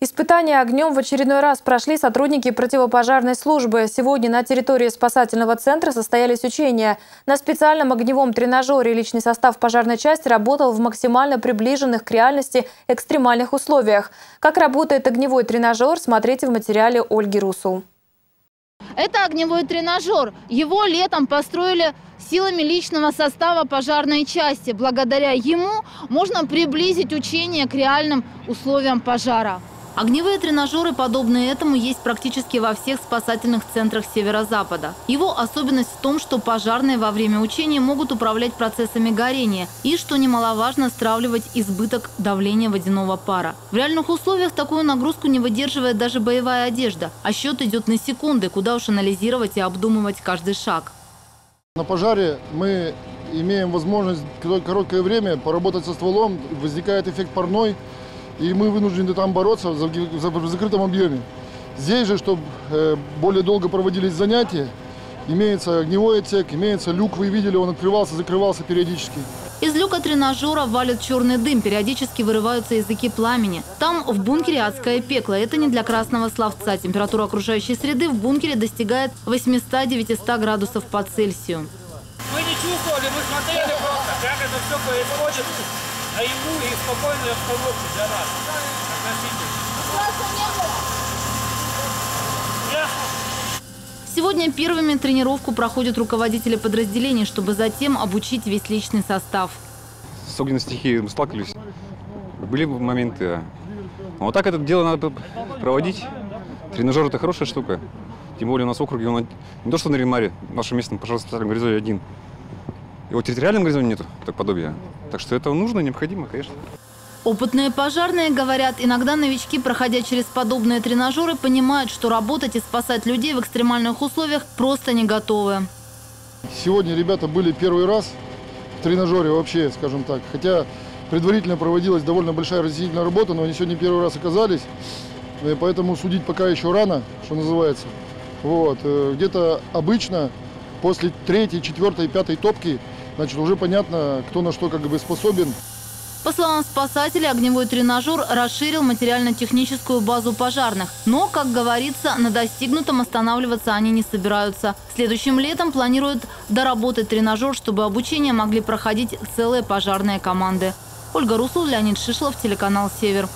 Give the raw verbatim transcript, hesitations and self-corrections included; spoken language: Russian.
Испытания огнем в очередной раз прошли сотрудники противопожарной службы. Сегодня на территории спасательного центра состоялись учения. На специальном огневом тренажере личный состав пожарной части работал в максимально приближенных к реальности экстремальных условиях. Как работает огневой тренажер, смотрите в материале Ольги Русу. Это огневой тренажер. Его летом построили силами личного состава пожарной части. Благодаря ему можно приблизить учение к реальным условиям пожара. Огневые тренажеры, подобные этому, есть практически во всех спасательных центрах Северо-Запада. Его особенность в том, что пожарные во время учения могут управлять процессами горения и, что немаловажно, стравливать избыток давления водяного пара. В реальных условиях такую нагрузку не выдерживает даже боевая одежда, а счет идет на секунды, куда уж анализировать и обдумывать каждый шаг. На пожаре мы имеем возможность в короткое время поработать со стволом, возникает эффект парной, и мы вынуждены там бороться в закрытом объеме. Здесь же, чтобы более долго проводились занятия, имеется огневой отсек, имеется люк, вы видели, он открывался, закрывался периодически. Из люка тренажера валит черный дым, периодически вырываются языки пламени. Там в бункере адское пекло. Это не для красного словца. Температура окружающей среды в бункере достигает восьмисот-девятисот градусов по Цельсию. Мы не чувствовали, мы смотрели просто, как это все происходит. А ему и спокойную обстановку для нас. Сегодня первыми тренировку проходят руководители подразделений, чтобы затем обучить весь личный состав. С огненной стихией мы сталкивались. Были моменты. Но вот так это дело надо проводить. Тренажер – это хорошая штука. Тем более у нас в округе он не то что на Римаре, в нашем местном пожарно-спасательном горизонте один. Его территориальном горизонте нету, так подобия. Так что это нужно, необходимо, конечно. Опытные пожарные говорят, иногда новички, проходя через подобные тренажеры, понимают, что работать и спасать людей в экстремальных условиях просто не готовы. Сегодня ребята были первый раз в тренажере вообще, скажем так. Хотя предварительно проводилась довольно большая разъяснительная работа, но они сегодня первый раз оказались. Поэтому судить пока еще рано, что называется. Вот. Где-то обычно после третьей, четвертой, пятой топки, значит, уже понятно, кто на что как бы способен. По словам спасателей, огневой тренажер расширил материально-техническую базу пожарных. Но, как говорится, на достигнутом останавливаться они не собираются. Следующим летом планируют доработать тренажер, чтобы обучение могли проходить целые пожарные команды. Ольга Русу, Леонид Шишлов, телеканал «Север».